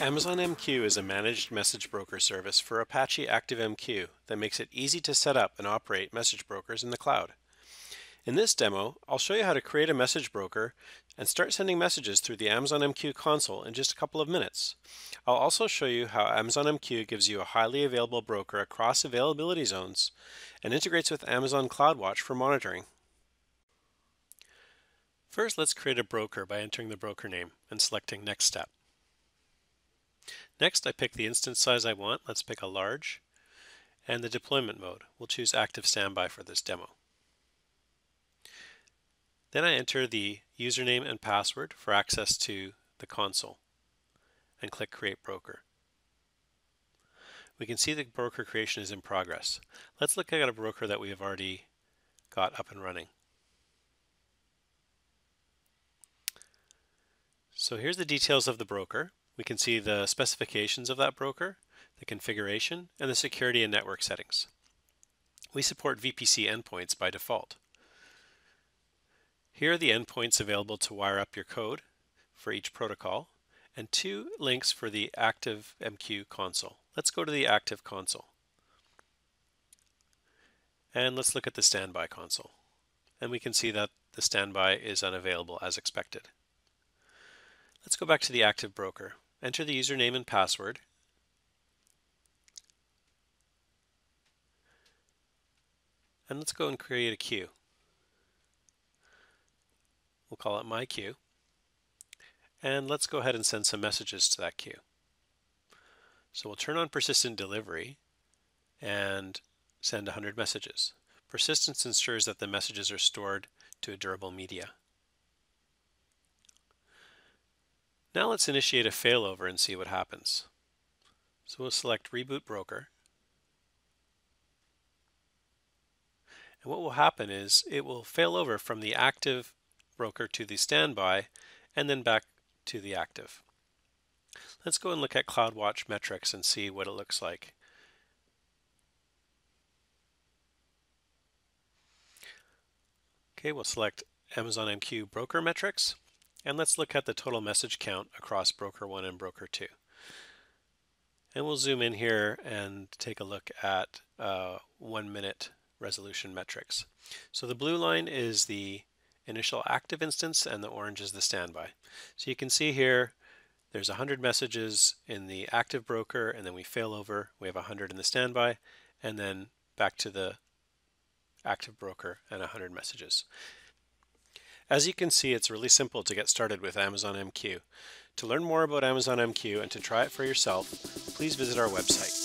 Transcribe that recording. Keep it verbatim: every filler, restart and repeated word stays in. Amazon M Q is a managed message broker service for Apache ActiveMQ that makes it easy to set up and operate message brokers in the cloud. In this demo, I'll show you how to create a message broker and start sending messages through the Amazon M Q console in just a couple of minutes. I'll also show you how Amazon M Q gives you a highly available broker across availability zones and integrates with Amazon CloudWatch for monitoring. First, let's create a broker by entering the broker name and selecting Next Step. Next, I pick the instance size I want. Let's pick a large, and the deployment mode. We'll choose Active Standby for this demo. Then I enter the username and password for access to the console and click Create Broker. We can see the broker creation is in progress. Let's look at a broker that we have already got up and running. So here's the details of the broker. We can see the specifications of that broker, the configuration, and the security and network settings. We support V P C endpoints by default. Here are the endpoints available to wire up your code for each protocol, and two links for the ActiveMQ console. Let's go to the Active console. And let's look at the Standby console. And we can see that the Standby is unavailable as expected. Let's go back to the Active broker. Enter the username and password, and let's go and create a queue. We'll call it My Queue, and let's go ahead and send some messages to that queue. So we'll turn on persistent delivery and send one hundred messages. Persistence ensures that the messages are stored to a durable media. Now let's initiate a failover and see what happens. So we'll select Reboot Broker. And what will happen is it will fail over from the Active broker to the Standby and then back to the Active. Let's go and look at CloudWatch metrics and see what it looks like. Okay, we'll select Amazon M Q broker metrics. And let's look at the total message count across broker one and broker two. And we'll zoom in here and take a look at uh, one minute resolution metrics. So the blue line is the initial Active instance and the orange is the Standby. So you can see here there's one hundred messages in the Active broker, and then we fail over, we have one hundred in the Standby, and then back to the Active broker and one hundred messages. As you can see, it's really simple to get started with Amazon M Q. To learn more about Amazon M Q and to try it for yourself, please visit our website.